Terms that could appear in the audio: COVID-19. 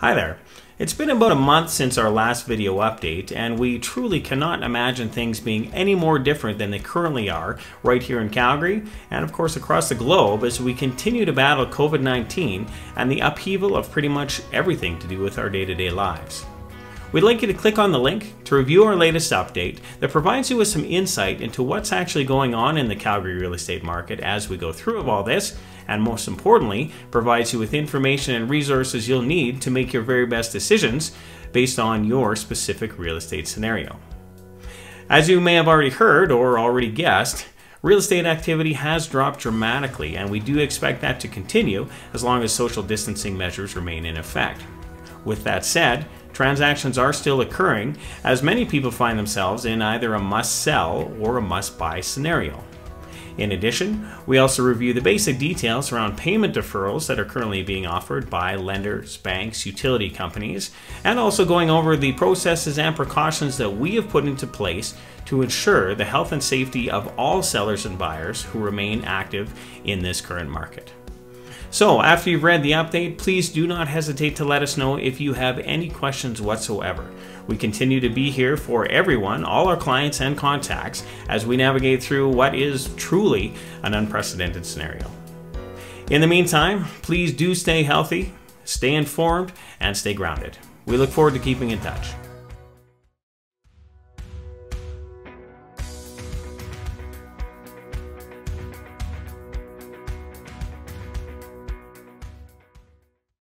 Hi there. It's been about a month since our last video update, and we truly cannot imagine things being any more different than they currently are right here in Calgary and of course across the globe as we continue to battle COVID-19 and the upheaval of pretty much everything to do with our day-to-day lives. We'd like you to click on the link to review our latest update that provides you with some insight into what's actually going on in the Calgary real estate market as we go through all this, and most importantly, provides you with information and resources you'll need to make your very best decisions based on your specific real estate scenario. As you may have already heard or already guessed, real estate activity has dropped dramatically, and we do expect that to continue as long as social distancing measures remain in effect. With that said, transactions are still occurring as many people find themselves in either a must-sell or a must-buy scenario. In addition, we also review the basic details around payment deferrals that are currently being offered by lenders, banks, utility companies, and also going over the processes and precautions that we have put into place to ensure the health and safety of all sellers and buyers who remain active in this current market. So, after you've read the update, please do not hesitate to let us know if you have any questions whatsoever. We continue to be here for everyone, all our clients and contacts, as we navigate through what is truly an unprecedented scenario. In the meantime, please do stay healthy, stay informed, and stay grounded. We look forward to keeping in touch.